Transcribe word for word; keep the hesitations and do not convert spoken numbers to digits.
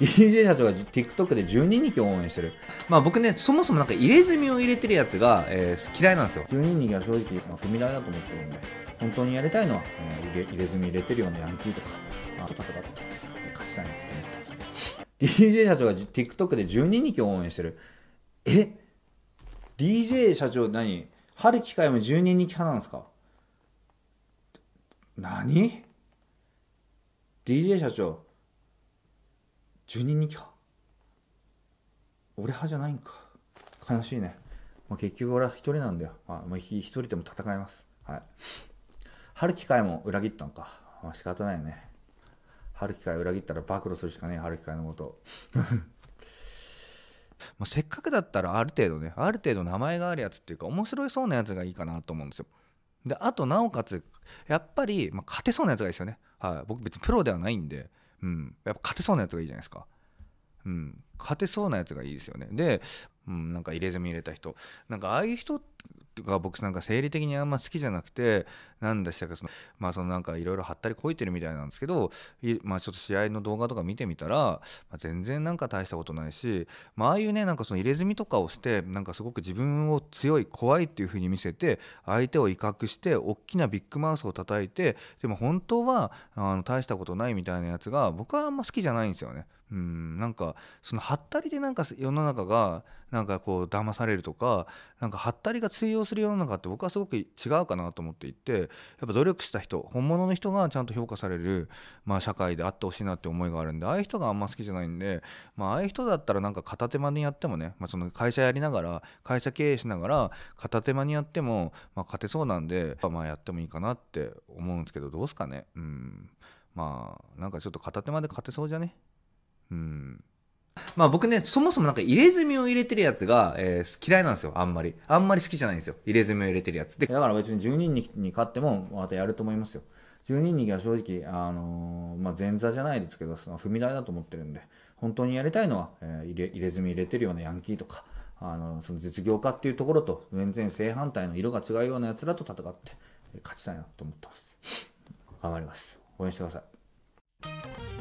ディージェー 社長が TikTok でじゅうににきを応援してる。まあ僕ね、そもそもなんか入れ墨を入れてるやつが、えー、嫌いなんですよ。じゅうににきは正直踏み台だと思ってるんで、本当にやりたいのは、えー、入れ、入れ墨入れてるようなヤンキーとか、あとたとかと勝ちたいなと思ってます。ディージェー 社長が TikTok でじゅうににきを応援してる。え ?ディージェー 社長何、春樹会もじゅうににき派なんですか？何 ?ディージェー 社長じゅうににき派、俺派じゃないんか。悲しいね。まあ、結局俺は一人なんだよ。まあ、一人でも戦います。はい。春樹会も裏切ったんか。まあ、仕方ないよね。春樹会裏切ったら暴露するしかねえ、春樹会のこと。まあせっかくだったらある程度ね、ある程度名前があるやつっていうか面白いそうなやつがいいかなと思うんですよ。で、あとなおかつやっぱり、まあ、勝てそうなやつがいいですよね。はい。僕別にプロではないんで、うん、やっぱ勝てそうなやつがいいじゃないですか。うん、勝てそうなやつがいいですよね。で、うん、なんか入れ墨入れた人、なんかああいう人が僕なんか生理的にあんま好きじゃなくて、なんでしたか、そのまあそのなんかいろいろ張ったりこいてるみたいなんですけど、まあちょっと試合の動画とか見てみたら、まあ、全然なんか大したことないし、まあああいうね、なんかその入れ墨とかをしてなんかすごく自分を強い怖いっていう風に見せて、相手を威嚇して大きなビッグマウスを叩いて、でも本当はあの大したことないみたいなやつが僕はあんま好きじゃないんですよね。うん、なんかそのハッタリでなんか世の中がなんかこう騙されるとか、なんかハッタリが通用する世の中って僕はすごく違うかなと思っていて、やっぱ努力した人、本物の人がちゃんと評価される、まあ、社会であってほしいなって思いがあるんで、ああいう人があんま好きじゃないんで、まあ、ああいう人だったらなんか片手間にやってもね、まあ、その会社やりながら、会社経営しながら片手間にやっても、まあ、勝てそうなんで、まあ、やってもいいかなって思うんですけど、どうですかね。うん、まあなんかちょっと片手間で勝てそうじゃね。うん、まあ僕ね、そもそもなんか入れ墨を入れてるやつが、えー、嫌いなんですよ。あんまりあんまり好きじゃないんですよ、入れ墨を入れてるやつで。だから別にじゅうにんに勝ってもまたやると思いますよ。じゅうにんは正直、あのーまあ、前座じゃないですけど、その踏み台だと思ってるんで、本当にやりたいのは、えー、入れ、入れ墨入れてるようなヤンキーとか、あのー、その実業家っていうところと全然正反対の色が違うようなやつらと戦って勝ちたいなと思ってます。頑張ります。応援してください。